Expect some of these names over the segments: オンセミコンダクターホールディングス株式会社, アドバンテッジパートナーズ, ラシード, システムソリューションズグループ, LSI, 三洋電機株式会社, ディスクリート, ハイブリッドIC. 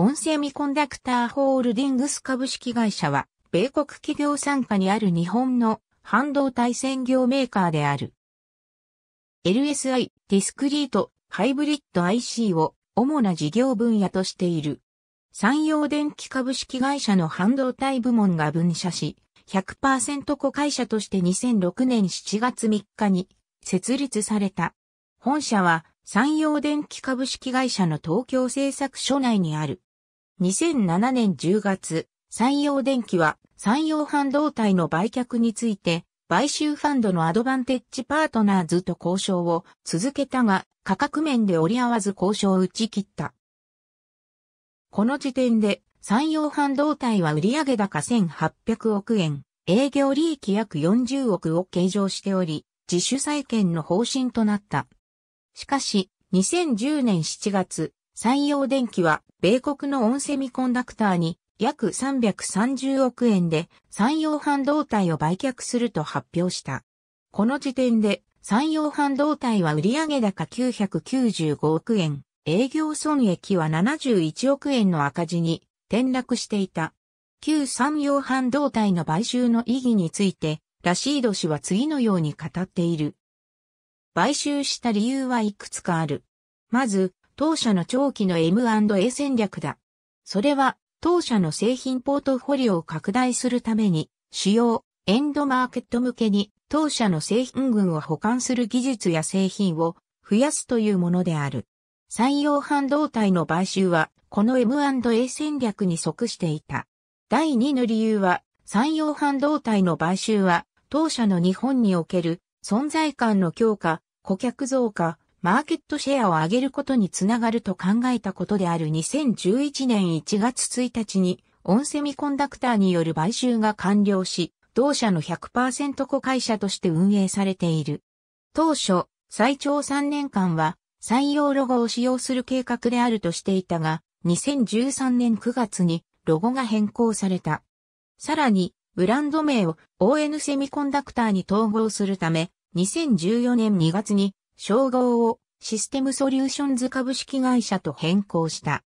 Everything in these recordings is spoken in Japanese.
オンセミコンダクターホールディングス株式会社は、米国企業傘下にある日本の半導体専業メーカーである。LSI、ディスクリート、ハイブリッド IC を主な事業分野としている。三洋電機株式会社の半導体部門が分社し、100% 子会社として2006年7月3日に設立された。本社は三洋電機株式会社の東京製作所内にある。2007年10月、三洋電機は三洋半導体の売却について、買収ファンドのアドバンテッジパートナーズと交渉を続けたが、価格面で折り合わず交渉を打ち切った。この時点で、三洋半導体は売上高1800億円、営業利益約40億を計上しており、自主再建の方針となった。しかし、2010年7月、三洋電機は、米国のオンセミコンダクターに、約330億円で、三洋半導体を売却すると発表した。この時点で、三洋半導体は売上高995億円。営業損益は71億円の赤字に転落していた。旧三洋半導体の買収の意義について、ラシード氏は次のように語っている。買収した理由はいくつかある。まず、当社の長期の M&A 戦略だ。それは、当社の製品ポートフォリオを拡大するために、主要エンドマーケット向けに、当社の製品群を補完する技術や製品を増やすというものである。三洋半導体の買収は、この M&A 戦略に即していた。第2の理由は、三洋半導体の買収は、当社の日本における存在感の強化、顧客増加、マーケットシェアを上げることにつながると考えたことである。2011年1月1日に、オンセミコンダクターによる買収が完了し、同社の 100% 子会社として運営されている。当初、最長3年間は、三洋ロゴを使用する計画であるとしていたが、2013年9月にロゴが変更された。さらに、ブランド名を ON セミコンダクターに統合するため、2014年2月に称号をシステムソリューションズ株式会社と変更した。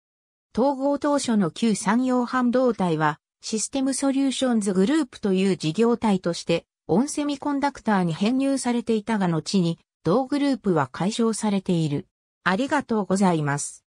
統合当初の旧三洋半導体は、システムソリューションズグループという事業体として、オンセミコンダクターに編入されていたが後に、同グループは解消されている。ありがとうございます。